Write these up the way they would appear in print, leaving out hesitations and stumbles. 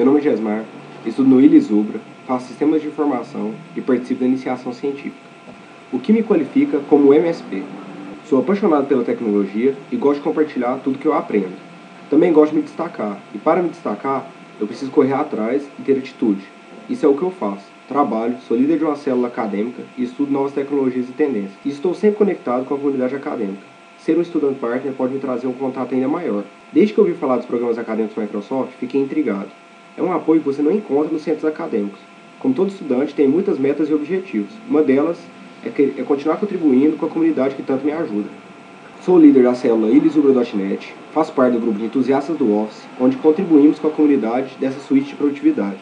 Meu nome é Gesmar, estudo no Ilisubra, faço Sistemas de Informação e participo da Iniciação Científica. O que me qualifica como MSP? Sou apaixonado pela tecnologia e gosto de compartilhar tudo que eu aprendo. Também gosto de me destacar, e para me destacar, eu preciso correr atrás e ter atitude. Isso é o que eu faço. Trabalho, sou líder de uma célula acadêmica e estudo novas tecnologias e tendências. E estou sempre conectado com a comunidade acadêmica. Ser um Student Partner pode me trazer um contato ainda maior. Desde que eu ouvi falar dos programas acadêmicos da Microsoft, fiquei intrigado. É um apoio que você não encontra nos centros acadêmicos. Como todo estudante, tem muitas metas e objetivos. Uma delas é continuar contribuindo com a comunidade que tanto me ajuda. Sou líder da célula Ilisubra.net, faço parte do grupo de entusiastas do Office, onde contribuímos com a comunidade dessa suíte de produtividade.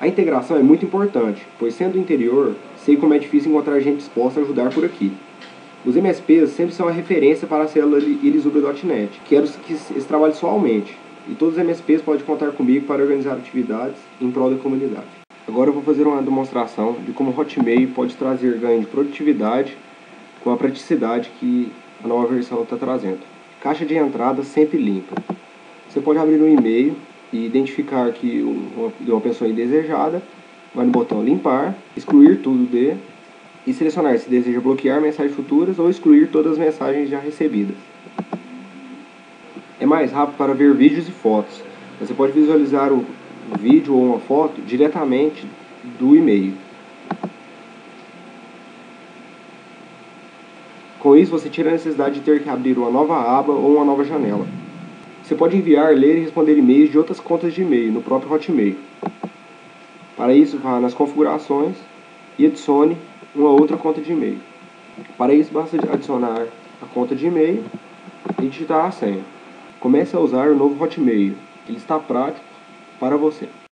A integração é muito importante, pois sendo do interior, sei como é difícil encontrar gente disposta a ajudar por aqui. Os MSPs sempre são a referência para a célula Ilisubra.net, quero que esse trabalho só aumente, e todos os MSPs podem contar comigo para organizar atividades em prol da comunidade. Agora eu vou fazer uma demonstração de como o Hotmail pode trazer ganho de produtividade com a praticidade que a nova versão está trazendo. Caixa de entrada sempre limpa. Você pode abrir um e-mail e identificar que uma pessoa indesejada, vai no botão limpar, excluir tudo de e selecionar se deseja bloquear mensagens futuras ou excluir todas as mensagens já recebidas. É mais rápido para ver vídeos e fotos. Você pode visualizar o vídeo ou uma foto diretamente do e-mail. Com isso você tira a necessidade de ter que abrir uma nova aba ou uma nova janela. Você pode enviar, ler e responder e-mails de outras contas de e-mail no próprio Hotmail. Para isso vá nas configurações e adicione uma outra conta de e-mail. Para isso basta adicionar a conta de e-mail e digitar a senha. Comece a usar o novo Hotmail, ele está prático para você.